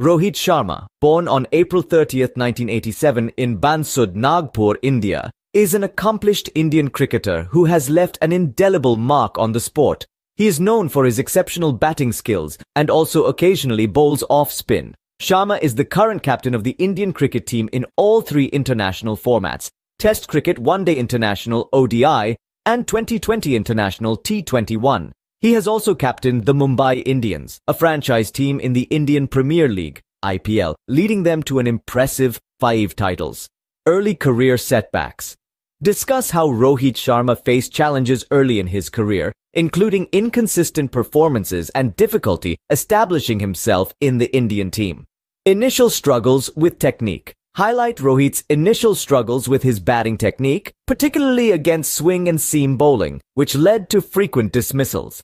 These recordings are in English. Rohit Sharma, born on April 30, 1987 in Bansud, Nagpur, India, is an accomplished Indian cricketer who has left an indelible mark on the sport. He is known for his exceptional batting skills and also occasionally bowls off spin. Sharma is the current captain of the Indian cricket team in all three international formats: Test cricket, One Day International (ODI), and T20 International (T21). He has also captained the Mumbai Indians, a franchise team in the Indian Premier League (IPL), leading them to an impressive 5 titles. Early career setbacks. Discuss how Rohit Sharma faced challenges early in his career, including inconsistent performances and difficulty establishing himself in the Indian team. Initial struggles with technique. Highlight Rohit's initial struggles with his batting technique, particularly against swing and seam bowling, which led to frequent dismissals.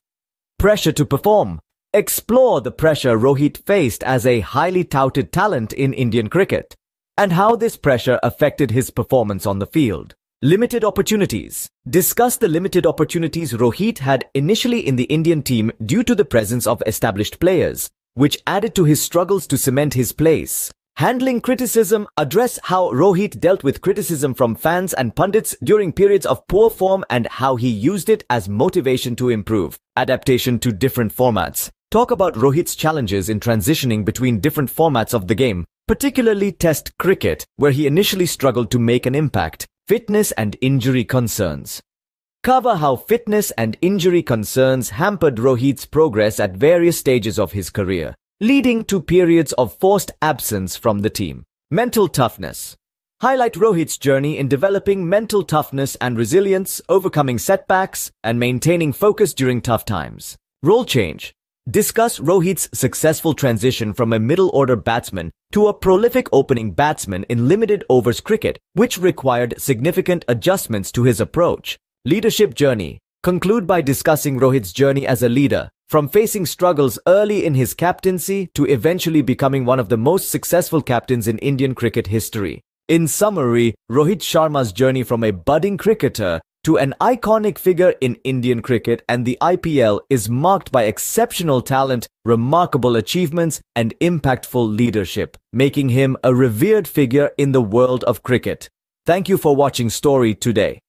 Pressure to perform. Explore the pressure Rohit faced as a highly touted talent in Indian cricket, and how this pressure affected his performance on the field. Limited opportunities. Discuss the limited opportunities Rohit had initially in the Indian team due to the presence of established players, which added to his struggles to cement his place. Handling criticism. Address how Rohit dealt with criticism from fans and pundits during periods of poor form and how he used it as motivation to improve. Adaptation to different formats. Talk about Rohit's challenges in transitioning between different formats of the game, particularly Test cricket, where he initially struggled to make an impact. Fitness and injury concerns. Cover how fitness and injury concerns hampered Rohit's progress at various stages of his career, leading to periods of forced absence from the team. Mental toughness. Highlight Rohit's journey in developing mental toughness and resilience, overcoming setbacks, and maintaining focus during tough times. Role change. Discuss Rohit's successful transition from a middle-order batsman to a prolific opening batsman in limited overs cricket, which required significant adjustments to his approach. Leadership journey. Conclude by discussing Rohit's journey as a leader, from facing struggles early in his captaincy to eventually becoming one of the most successful captains in Indian cricket history. In summary, Rohit Sharma's journey from a budding cricketer to an iconic figure in Indian cricket and the IPL is marked by exceptional talent, remarkable achievements, and impactful leadership, making him a revered figure in the world of cricket. Thank you for watching Story today.